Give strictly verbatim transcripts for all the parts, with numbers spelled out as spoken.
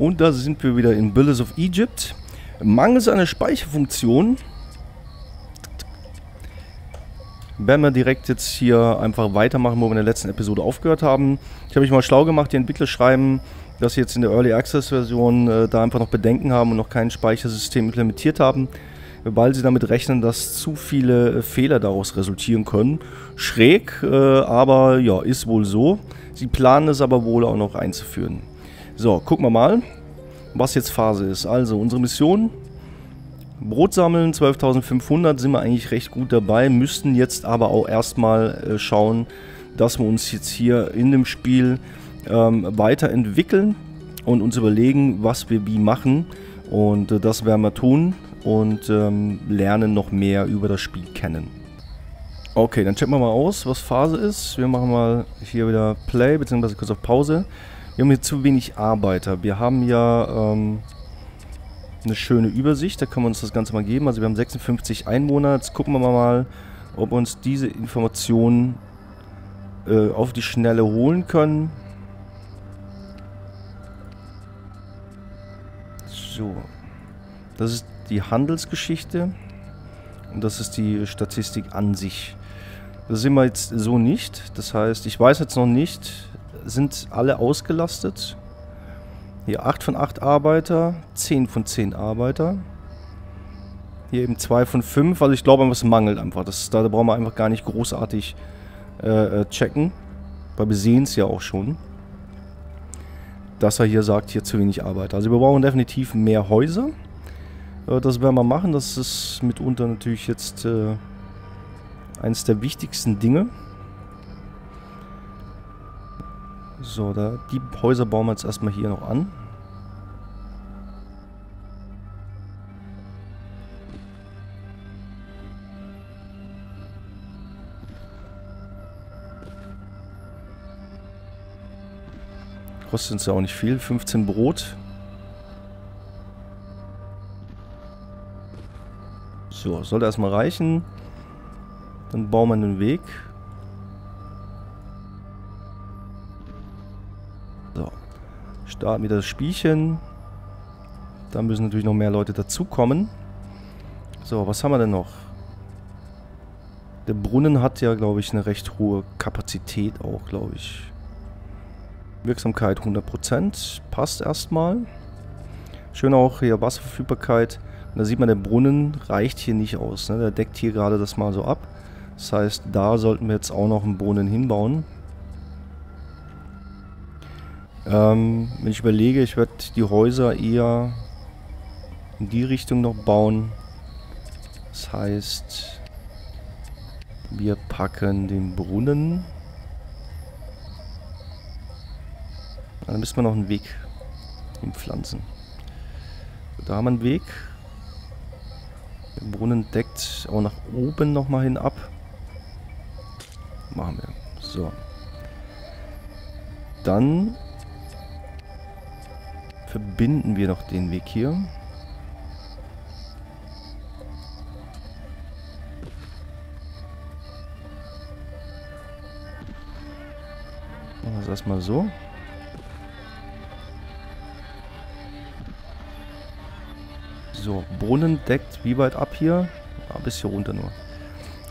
Und da sind wir wieder in Builders of Egypt. Mangels einer Speicherfunktion werden wir direkt jetzt hier einfach weitermachen, wo wir in der letzten Episode aufgehört haben. Ich habe mich mal schlau gemacht, die Entwickler schreiben, dass sie jetzt in der Early Access Version äh, da einfach noch Bedenken haben und noch kein Speichersystem implementiert haben, weil sie damit rechnen, dass zu viele Fehler daraus resultieren können. Schräg, äh, aber ja, ist wohl so. Sie planen es aber wohl auch noch einzuführen. So, gucken wir mal, was jetzt Phase ist. Also, unsere Mission, Brot sammeln, zwölftausendfünfhundert, sind wir eigentlich recht gut dabei, müssten jetzt aber auch erstmal äh, schauen, dass wir uns jetzt hier in dem Spiel ähm, weiterentwickeln und uns überlegen, was wir wie machen. Und äh, das werden wir tun und ähm, lernen noch mehr über das Spiel kennen. Okay, dann checken wir mal aus, was Phase ist. Wir machen mal hier wieder Play, beziehungsweise kurz auf Pause. Wir haben hier zu wenig Arbeiter. Wir haben ja ähm, eine schöne Übersicht, da können wir uns das Ganze mal geben. Also wir haben sechsundfünfzig Einwohner. Jetzt gucken wir mal, ob wir uns diese Informationen äh, auf die Schnelle holen können. So, das ist die Handelsgeschichte und das ist die Statistik an sich. Das sehen wir jetzt so nicht. Das heißt, ich weiß jetzt noch nicht, sind alle ausgelastet. Hier acht von acht Arbeiter, zehn von zehn Arbeiter. Hier eben zwei von fünf. Also ich glaube, was mangelt einfach. Das, da brauchen wir einfach gar nicht großartig äh, checken. Weil wir sehen es ja auch schon, dass er hier sagt, hier zu wenig Arbeiter. Also wir brauchen definitiv mehr Häuser. Äh, das werden wir machen. Das ist mitunter natürlich jetzt äh, eines der wichtigsten Dinge. So, da, die Häuser bauen wir jetzt erstmal hier noch an. Kostet uns ja auch nicht viel, fünfzehn Brot. So, sollte erstmal reichen. Dann bauen wir einen Weg. Starten wieder das Spielchen. Da müssen natürlich noch mehr Leute dazukommen. So, was haben wir denn noch? Der Brunnen hat ja, glaube ich, eine recht hohe Kapazität auch, glaube ich. Wirksamkeit hundert Prozent. Passt erstmal. Schön auch hier Wasserverfügbarkeit. Und da sieht man, der Brunnen reicht hier nicht aus. Ne? Der deckt hier gerade das mal so ab. Das heißt, da sollten wir jetzt auch noch einen Brunnen hinbauen. Ähm, wenn ich überlege, ich werde die Häuser eher in die Richtung noch bauen. Das heißt, wir packen den Brunnen. Dann müssen wir noch einen Weg im Pflanzen. Da haben wir einen Weg. Der Brunnen deckt auch nach oben nochmal hin ab. Machen wir. So. Dann verbinden wir noch den Weg hier. Machen wir es erstmal so. So, Brunnen deckt wie weit ab hier? Ah, bis hier runter nur.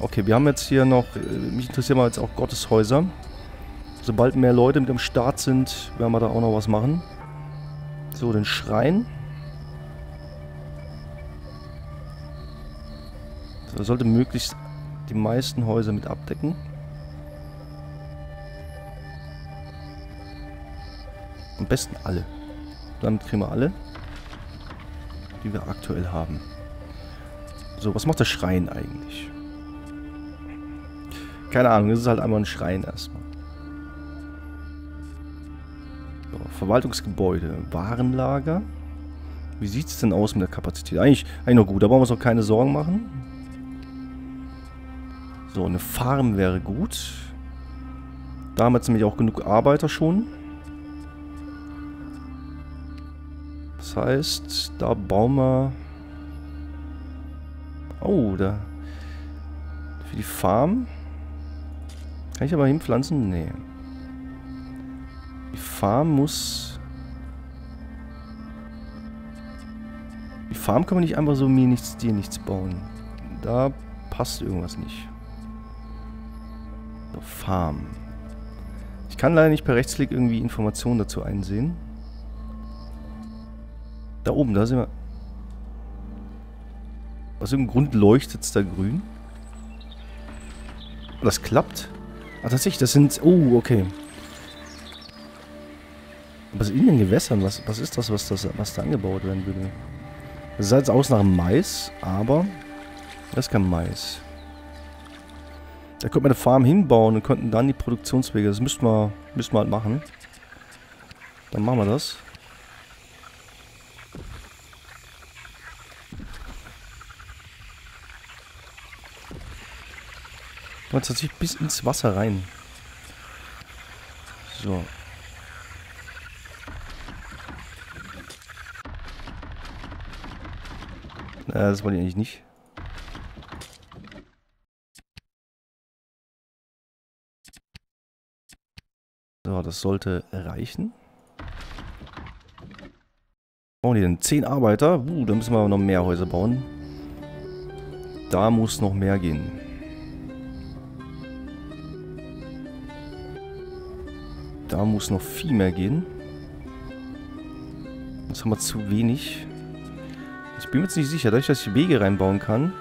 Okay, wir haben jetzt hier noch, mich interessieren mal jetzt auch Gotteshäuser. Sobald mehr Leute mit am Start sind, werden wir da auch noch was machen. So, den Schrein. So, sollte möglichst die meisten Häuser mit abdecken. Am besten alle. Damit kriegen wir alle, die wir aktuell haben. So, was macht der Schrein eigentlich? Keine Ahnung, das ist halt einmal ein Schrein erstmal. Verwaltungsgebäude, Warenlager. Wie sieht es denn aus mit der Kapazität? Eigentlich, eigentlich noch gut, da brauchen wir uns noch keine Sorgen machen. So, eine Farm wäre gut. Da haben wir jetzt nämlich auch genug Arbeiter schon. Das heißt, da bauen wir... Oh, da... Für die Farm... Kann ich aber hinpflanzen? Nee. Die Farm muss Die Farm kann man nicht einfach so mir nichts, dir nichts bauen. Da passt irgendwas nicht. So, Farm. Ich kann leider nicht per Rechtsklick irgendwie Informationen dazu einsehen. Da oben, da sind wir. Aus irgendeinem Grund leuchtet es da grün. Das klappt. Ah, tatsächlich, das sind... Oh, okay. Was in den Gewässern? Was, was ist das was, das, was da angebaut werden würde? Das sah jetzt aus nach Mais, aber das ist kein Mais. Da könnte man eine Farm hinbauen und könnten dann die Produktionswege... Das müssten wir, müssten wir halt machen. Dann machen wir das. Man tatsächlich bis ins Wasser rein. So. Na, das wollte ich eigentlich nicht. So, das sollte reichen. Brauchen die denn? zehn Arbeiter? Uh, da müssen wir noch mehr Häuser bauen. Da muss noch mehr gehen. Da muss noch viel mehr gehen. Jetzt haben wir zu wenig. Ich bin mir jetzt nicht sicher, dadurch, dass ich Wege reinbauen kann,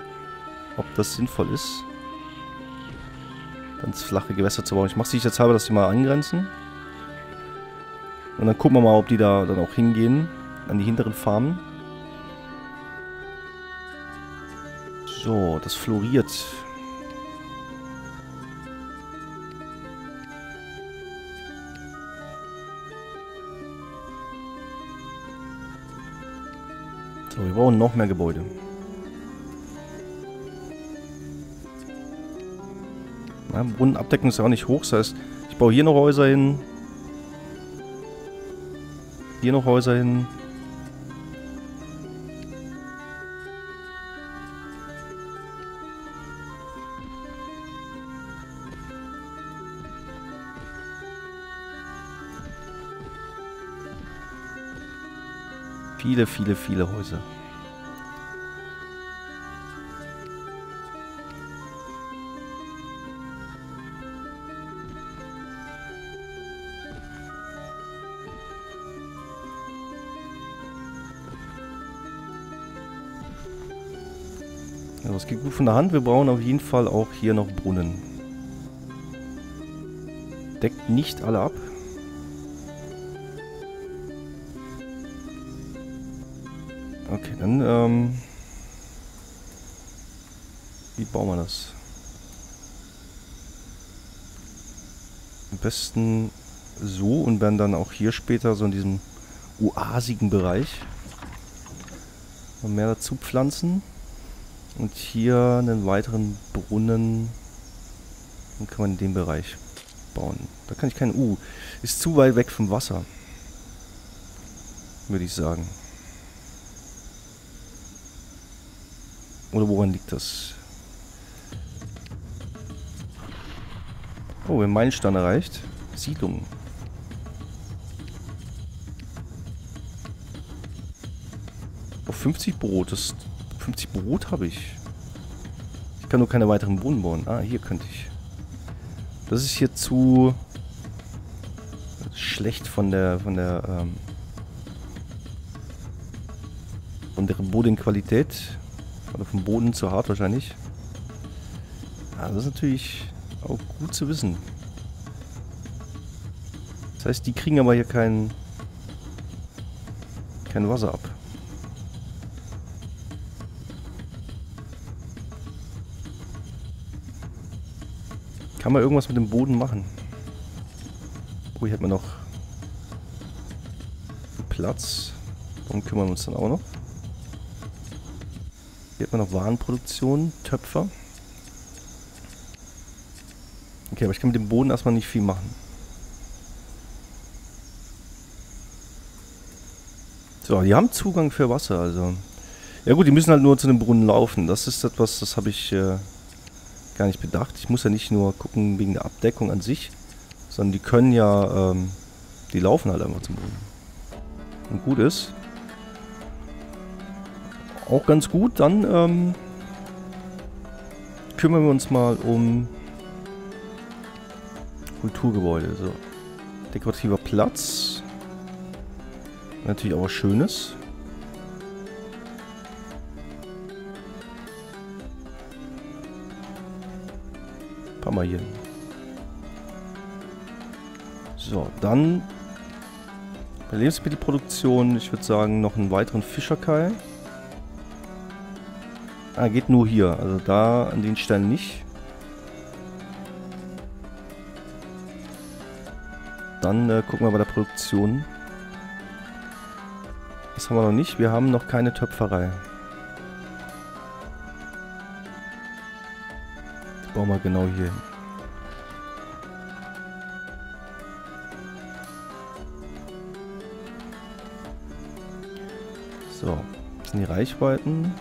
ob das sinnvoll ist, ganz flache Gewässer zu bauen. Ich mache es jetzt halber, dass die mal angrenzen. Und dann gucken wir mal, ob die da dann auch hingehen, an die hinteren Farmen. So, das floriert. So, wir brauchen noch mehr Gebäude. Na, Brunnenabdeckung ist ja auch nicht hoch. Das heißt, ich baue hier noch Häuser hin. Hier noch Häuser hin. Viele, viele, viele Häuser. Also es geht gut von der Hand. Wir brauchen auf jeden Fall auch hier noch Brunnen. Deckt nicht alle ab. Okay, dann, ähm... wie bauen wir das? Am besten so und werden dann auch hier später so in diesem oasigen Bereich noch mehr dazu pflanzen. Und hier einen weiteren Brunnen, dann kann man in dem Bereich bauen. Da kann ich keinen... Uh, ist zu weit weg vom Wasser, würde ich sagen. Oder woran liegt das? Oh, wir haben Meilenstein erreicht. Siedlung. Auf fünfzig Brot. Das fünfzig Brot habe ich. Ich kann nur keine weiteren Brunnen bauen. Ah, hier könnte ich. Das ist hier zu schlecht von der von der ähm, von der Bodenqualität. Oder vom Boden zu hart wahrscheinlich. Ja, das ist natürlich auch gut zu wissen. Das heißt, die kriegen aber hier kein, kein Wasser ab. Kann man irgendwas mit dem Boden machen? Oh, hier hat man noch Platz. Darum kümmern wir uns dann auch noch. Hier hat man noch Warenproduktion, Töpfer. Okay, aber ich kann mit dem Boden erstmal nicht viel machen. So, die haben Zugang für Wasser, also. Ja gut, die müssen halt nur zu dem Brunnen laufen. Das ist etwas, das habe ich äh, gar nicht bedacht. Ich muss ja nicht nur gucken wegen der Abdeckung an sich, sondern die können ja, ähm, die laufen halt einfach zum Brunnen. Und gut ist... Auch ganz gut. Dann ähm, kümmern wir uns mal um Kulturgebäude. So. Dekorativer Platz. Natürlich auch was Schönes. Ein paar Mal hier. So, dann bei Lebensmittelproduktion, ich würde sagen, noch einen weiteren Fischerkai. Ah, geht nur hier, also da an den Stellen nicht. Dann äh, gucken wir bei der Produktion. Das haben wir noch nicht, wir haben noch keine Töpferei. Die bauen wir genau hier hin. So, das sind die Reichweiten.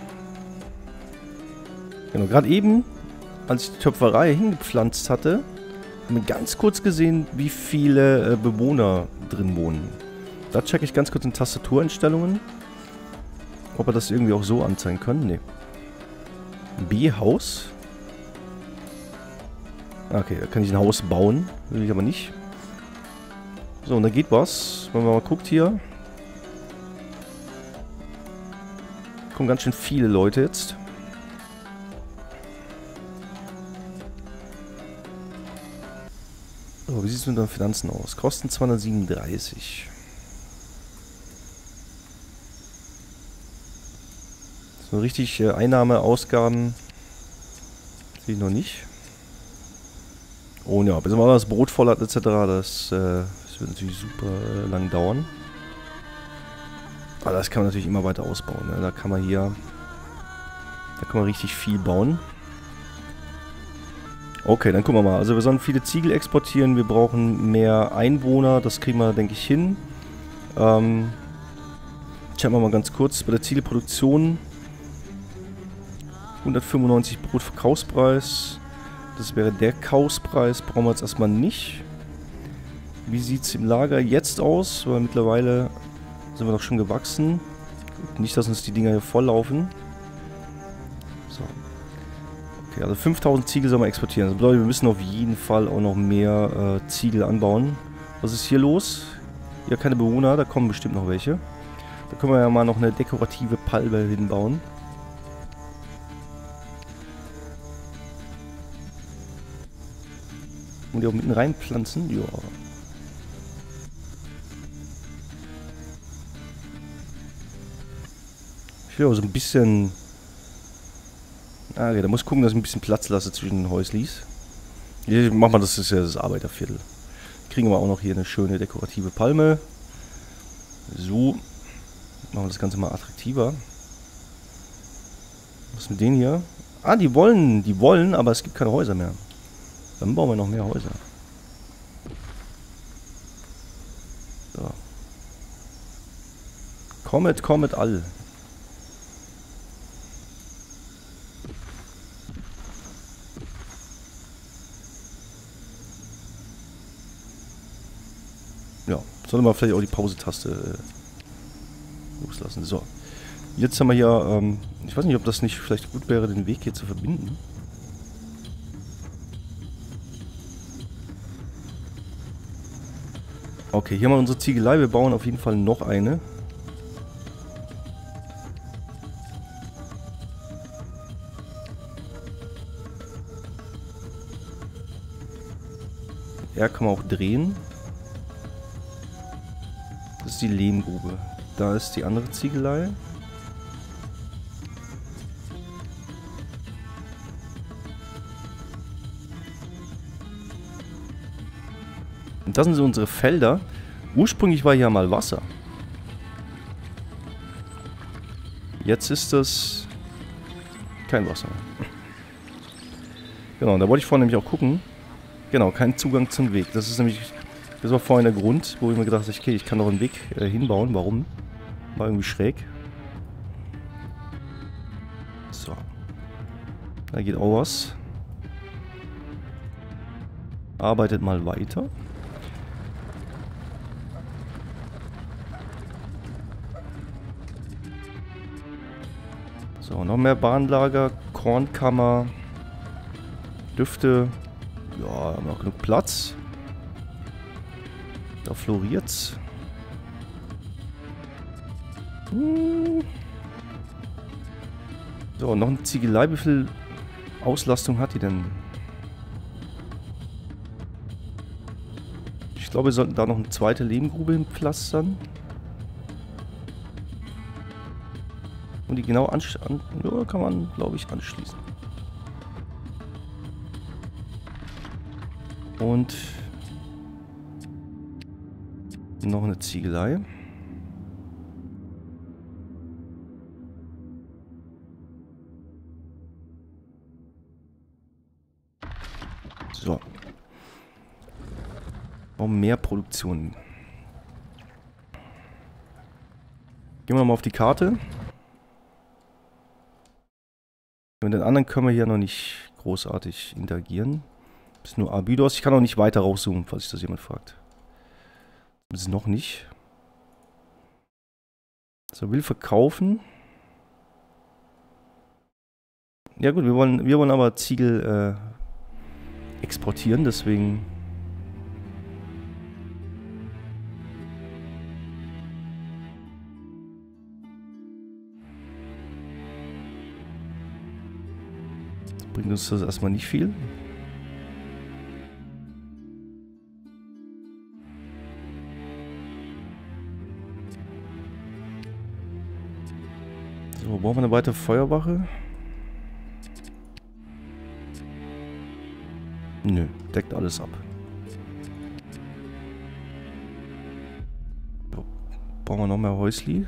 Genau, gerade eben, als ich die Töpferei hingepflanzt hatte, haben wir ganz kurz gesehen, wie viele äh, Bewohner drin wohnen. Da checke ich ganz kurz in Tastatureinstellungen, ob wir das irgendwie auch so anzeigen können. Ne. B-Haus. Okay, da kann ich ein Haus bauen, will ich aber nicht. So, und da geht was. Wenn man mal guckt hier. Kommen ganz schön viele Leute jetzt. So, wie sieht es mit den Finanzen aus? Kosten zweihundertsiebenunddreißig. So richtig äh, Einnahme, Ausgaben sehe ich noch nicht. Oh ja, bis man das Brot voll hat et cetera. Das, äh, das wird natürlich super äh, lang dauern. Das kann man natürlich immer weiter ausbauen. Ne? Da kann man hier, da kann man richtig viel bauen. Okay, dann gucken wir mal. Also wir sollen viele Ziegel exportieren. Wir brauchen mehr Einwohner. Das kriegen wir, denke ich, hin. Ähm, checken wir mal ganz kurz bei der Ziegelproduktion. hundertfünfundneunzig Brot für Kaufpreis. Das wäre der Kaufpreis. Brauchen wir jetzt erstmal nicht. Wie sieht es im Lager jetzt aus? Weil mittlerweile sind wir doch schon gewachsen. Nicht, dass uns die Dinger hier volllaufen. So. Okay, also fünftausend Ziegel sollen wir exportieren. Das bedeutet, wir müssen auf jeden Fall auch noch mehr äh, Ziegel anbauen. Was ist hier los? Ja, keine Bewohner, da kommen bestimmt noch welche. Da können wir ja mal noch eine dekorative Palme hinbauen. Und die auch mitten reinpflanzen. Ja. Ja, so ein bisschen. Ah, okay, da muss ich gucken, dass ich ein bisschen Platz lasse zwischen den Häuslis. Hier, mach mal, das ist ja das Arbeiterviertel. Kriegen wir auch noch hier eine schöne dekorative Palme. So. Machen wir das Ganze mal attraktiver. Was ist mit denen hier? Ah, die wollen, die wollen, aber es gibt keine Häuser mehr. Dann bauen wir noch mehr Häuser. So. Kommet, kommet all. Sollen wir vielleicht auch die Pause-Taste äh, loslassen. So. Jetzt haben wir hier, ähm, ich weiß nicht, ob das nicht vielleicht gut wäre, den Weg hier zu verbinden. Okay, hier haben wir unsere Ziegelei. Wir bauen auf jeden Fall noch eine. Ja, kann man auch drehen. Das ist die Lehmgrube. Da ist die andere Ziegelei. Und das sind so unsere Felder. Ursprünglich war hier mal Wasser. Jetzt ist das kein Wasser mehr. Genau, da wollte ich vorhin nämlich auch gucken. Genau, kein Zugang zum Weg. Das ist nämlich... Das war vorhin der Grund, wo ich mir gedacht habe, okay, ich kann doch einen Weg äh, hinbauen. Warum? War irgendwie schräg. So. Da geht auch was. Arbeitet mal weiter. So, noch mehr Bahnlager, Kornkammer, Düfte. Ja, haben wir noch genug Platz. Da floriert's. Hm. So, noch eine Ziegelei. Wie viel Auslastung hat die denn? Ich glaube, wir sollten da noch eine zweite Lehmgrube hinpflastern. Und die genau an... Ja, kann man, glaube ich, anschließen. Und... noch eine Ziegelei. So. Um mehr Produktion. Gehen wir mal auf die Karte. Mit den anderen können wir hier noch nicht großartig interagieren. Das ist nur Abydos. Ich kann auch nicht weiter rauszoomen, falls sich das jemand fragt. Das ist noch nicht. So, will verkaufen. Ja gut, wir wollen, wir wollen aber Ziegel äh, exportieren, deswegen... Das bringt uns das erstmal nicht viel. So, brauchen wir eine weitere Feuerwache? Nö, deckt alles ab. So, brauchen wir noch mehr Häusli?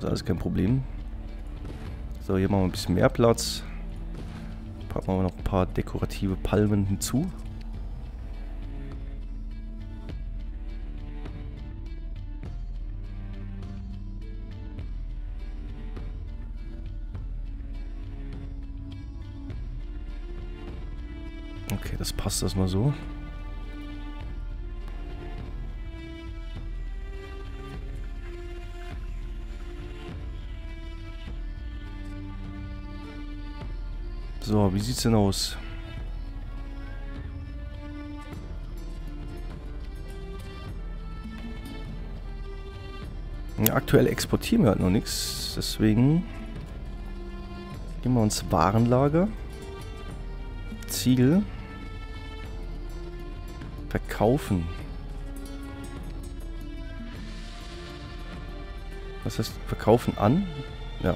Das ist kein Problem. So, hier machen wir ein bisschen mehr Platz. Packen wir noch ein paar dekorative Palmen hinzu. Okay, das passt erstmal so. So, wie sieht's denn aus? Ja, aktuell exportieren wir halt noch nichts, deswegen gehen wir uns Warenlager, Ziegel, verkaufen. Was heißt verkaufen an? Ja.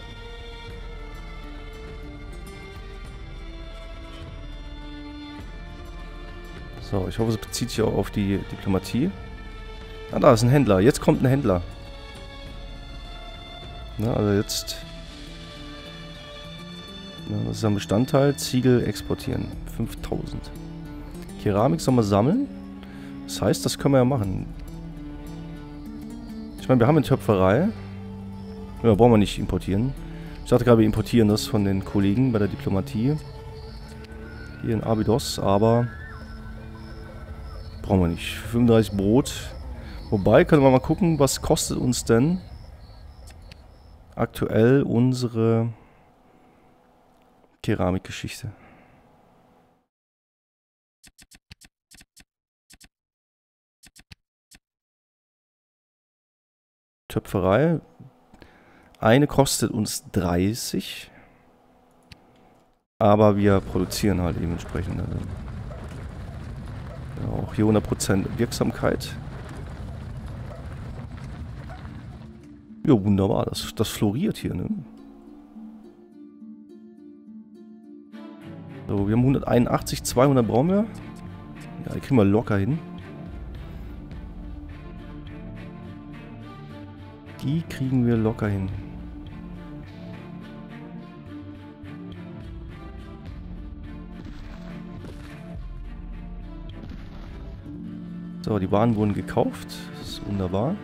So, ich hoffe, es bezieht sich auch auf die Diplomatie. Ah, da ist ein Händler. Jetzt kommt ein Händler. Na, also jetzt... Na, das ist ein Bestandteil. Ziegel exportieren. fünftausend. Keramik sollen wir sammeln. Das heißt, das können wir ja machen. Ich meine, wir haben eine Töpferei. Ja, brauchen wir nicht importieren. Ich dachte gerade, wir importieren das von den Kollegen bei der Diplomatie. Hier in Abydos, aber... brauchen wir nicht. fünfunddreißig Brot. Wobei, können wir mal gucken, was kostet uns denn aktuell unsere Keramikgeschichte. Töpferei. Eine kostet uns dreißig. Aber wir produzieren halt eben entsprechend. Also auch hier hundert Prozent Wirksamkeit. Ja, wunderbar. Das, das floriert hier, ne? So, wir haben hunderteinundachtzig, zweihundert brauchen wir. Ja, die kriegen wir locker hin. Die kriegen wir locker hin. So, die Waren wurden gekauft. Das ist wunderbar.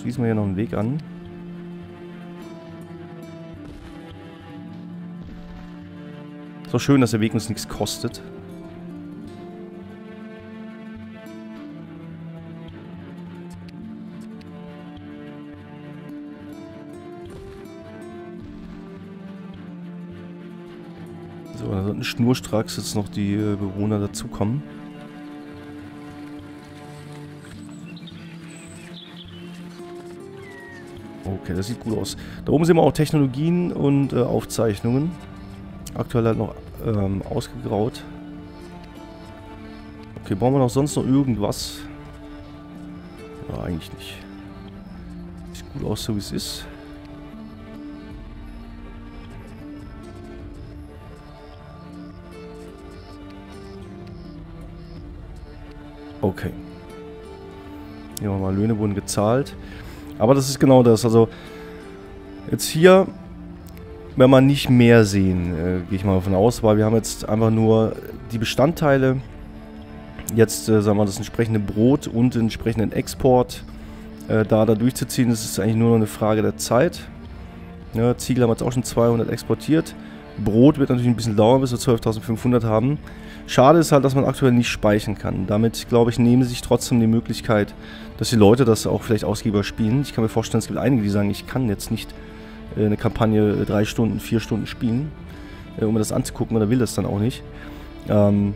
Schließen wir hier noch einen Weg an. Ist doch schön, dass der Weg uns nichts kostet. So, da sollten schnurstracks jetzt noch die Bewohner dazukommen. Okay, das sieht gut aus. Da oben sehen wir auch Technologien und äh, Aufzeichnungen. Aktuell halt noch ähm, ausgegraut. Okay, brauchen wir noch sonst noch irgendwas? Ja, eigentlich nicht. Sieht gut aus, so wie es ist. Okay. Hier haben wir mal, Löhne wurden gezahlt. Aber das ist genau das, also jetzt hier werden wir nicht mehr sehen, äh, gehe ich mal davon aus, weil wir haben jetzt einfach nur die Bestandteile, jetzt äh, sagen wir das entsprechende Brot und den entsprechenden Export äh, da, da durchzuziehen, das ist eigentlich nur noch eine Frage der Zeit. Ja, Ziegel haben wir jetzt auch schon zweihundert exportiert, Brot wird natürlich ein bisschen dauern, bis wir zwölftausendfünfhundert haben. Schade ist halt, dass man aktuell nicht speichern kann. Damit, glaube ich, nehmen sie sich trotzdem die Möglichkeit, dass die Leute das auch vielleicht ausgiebiger spielen. Ich kann mir vorstellen, es gibt einige, die sagen, ich kann jetzt nicht eine Kampagne drei Stunden, vier Stunden spielen, um mir das anzugucken, oder will das dann auch nicht. Ähm,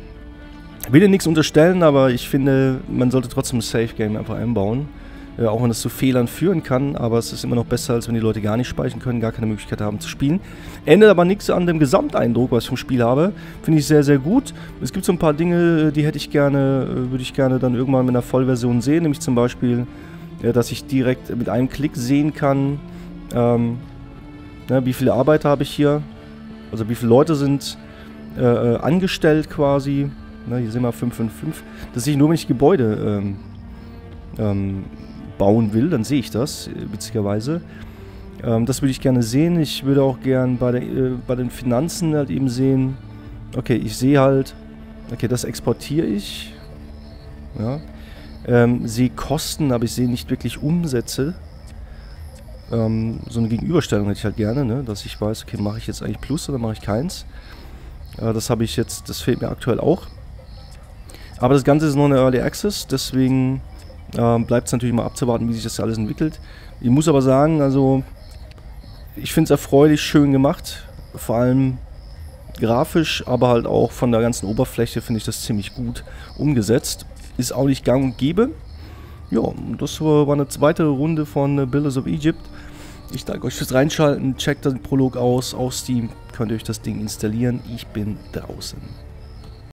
will dir nichts unterstellen, aber ich finde, man sollte trotzdem ein Safe Game einfach einbauen. Äh, auch wenn das zu Fehlern führen kann, aber es ist immer noch besser, als wenn die Leute gar nicht speichern können, gar keine Möglichkeit haben zu spielen. Ändert aber nichts an dem Gesamteindruck, was ich vom Spiel habe. Finde ich sehr, sehr gut. Es gibt so ein paar Dinge, die hätte ich gerne, würde ich gerne dann irgendwann mit einer Vollversion sehen, nämlich zum Beispiel, ja, dass ich direkt mit einem Klick sehen kann, ähm, na, wie viele Arbeiter habe ich hier, also wie viele Leute sind äh, äh, angestellt quasi. Na, hier sehen wir fünf fünf fünf, dass ich nur, wenn ich Gebäude ähm, ähm, bauen will, dann sehe ich das, witzigerweise. Ähm, das würde ich gerne sehen. Ich würde auch gern bei, der, äh, bei den Finanzen halt eben sehen, okay, ich sehe halt, okay, das exportiere ich, ja, ähm, sehe Kosten, aber ich sehe nicht wirklich Umsätze. Ähm, so eine Gegenüberstellung hätte ich halt gerne, ne? Dass ich weiß, okay, mache ich jetzt eigentlich Plus oder mache ich keins. Äh, das habe ich jetzt, das fehlt mir aktuell auch. Aber das Ganze ist noch eine Early Access, deswegen Ähm, bleibt es natürlich mal abzuwarten, wie sich das alles entwickelt. Ich muss aber sagen, also ich finde es erfreulich schön gemacht, vor allem grafisch, aber halt auch von der ganzen Oberfläche finde ich das ziemlich gut umgesetzt. Ist auch nicht gang und gäbe. Ja, das war eine weitere Runde von Builders of Egypt. Ich danke euch fürs Reinschalten, checkt den Prolog aus, auf Steam könnt ihr euch das Ding installieren. Ich bin draußen.